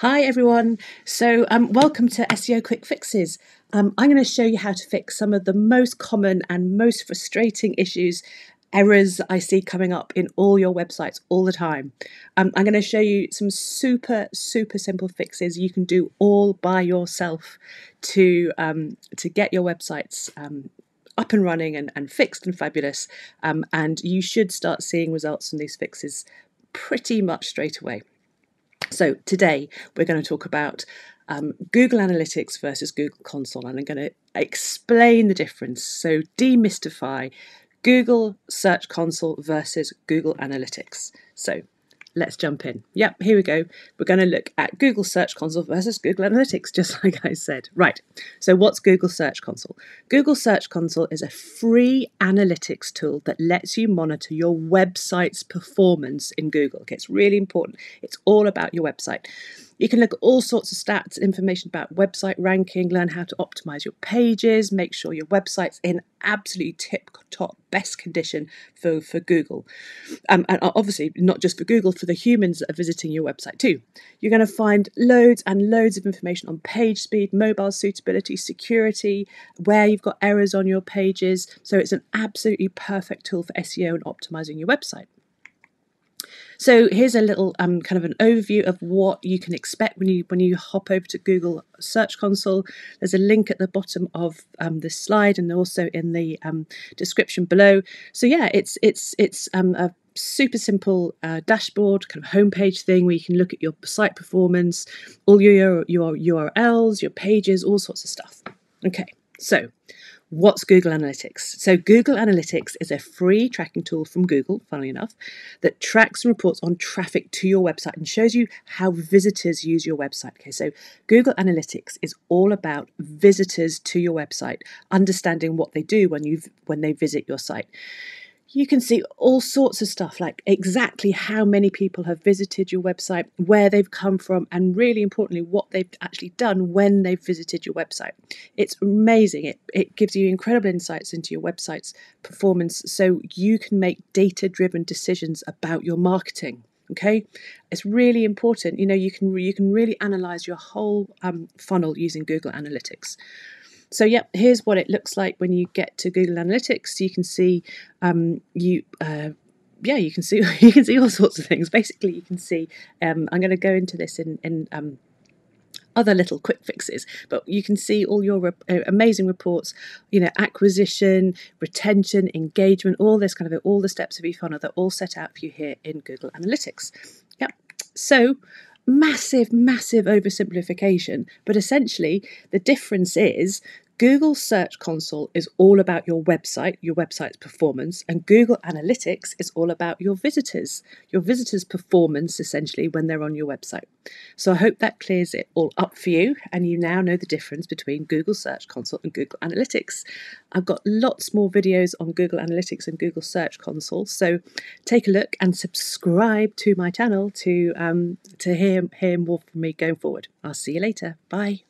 Hi everyone, so welcome to SEO Quick Fixes. I'm going to show you how to fix some of the most common and most frustrating errors I see coming up in all your websites all the time. I'm going to show you some super simple fixes you can do all by yourself to get your websites up and running and fixed and fabulous, and you should start seeing results from these fixes pretty much straight away. So today we're going to talk about Google Analytics versus Google Console, and I'm going to explain the difference, so demystify Google Search Console versus Google Analytics. So let's jump in. Yep, here we go. We're going to look at Google Search Console versus Google Analytics, just like I said. Right, so what's Google Search Console? Google Search Console is a free analytics tool that lets you monitor your website's performance in Google. Okay, it's really important. It's all about your website. You can look at all sorts of stats, information about website ranking, learn how to optimize your pages, make sure your website's in absolutely tip-top best condition for Google. And obviously not just for Google, for the humans that are visiting your website too. You're going to find loads and loads of information on page speed, mobile suitability, security, where you've got errors on your pages. So it's an absolutely perfect tool for SEO and optimizing your website. So here's a little kind of an overview of what you can expect when you hop over to Google Search Console. There's a link at the bottom of this slide and also in the description below. So yeah, it's a super simple dashboard, kind of homepage thing where you can look at your site performance, all your URLs, your pages, all sorts of stuff. Okay, so what's Google Analytics? So Google Analytics is a free tracking tool from Google, funnily enough, that tracks and reports on traffic to your website and shows you how visitors use your website. Okay, so Google Analytics is all about visitors to your website, understanding what they do when they visit your site. You can see all sorts of stuff like exactly how many people have visited your website, where they've come from, and really importantly, what they've actually done when they've visited your website. It's amazing. It gives you incredible insights into your website's performance so you can make data-driven decisions about your marketing. Okay, it's really important. You know, you can really analyze your whole funnel using Google Analytics. So yeah, here's what it looks like when you get to Google Analytics. You can see, you can see all sorts of things. Basically, you can see. I'm going to go into this in other little quick fixes, but you can see all your amazing reports. You know, acquisition, retention, engagement, all this kind of all the steps of eFunnel. They're all set out for you here in Google Analytics. Yep. So, massive oversimplification, but essentially the difference is Google Search Console is all about your website, your website's performance, and Google Analytics is all about your visitors' performance essentially when they're on your website. So I hope that clears it all up for you and you now know the difference between Google Search Console and Google Analytics. I've got lots more videos on Google Analytics and Google Search Console, so take a look and subscribe to my channel to hear more from me going forward. I'll see you later. Bye.